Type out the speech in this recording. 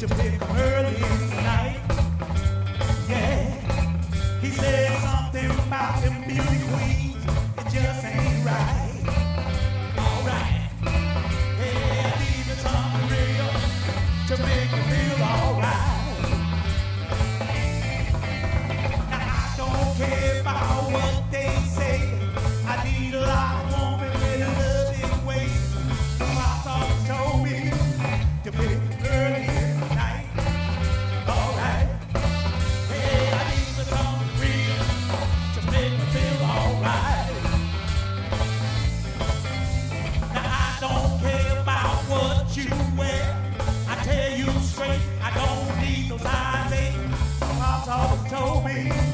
to pick early in the night. Yeah, he said something about them beauty queens. It just ain't right. All right. Yeah, leaving something real to make you feel all right. Now I don't care about what they say. I need a lot of woman in a loving way. My thoughts told me to pick. I tell you straight, I don't need those eyes. My father told me.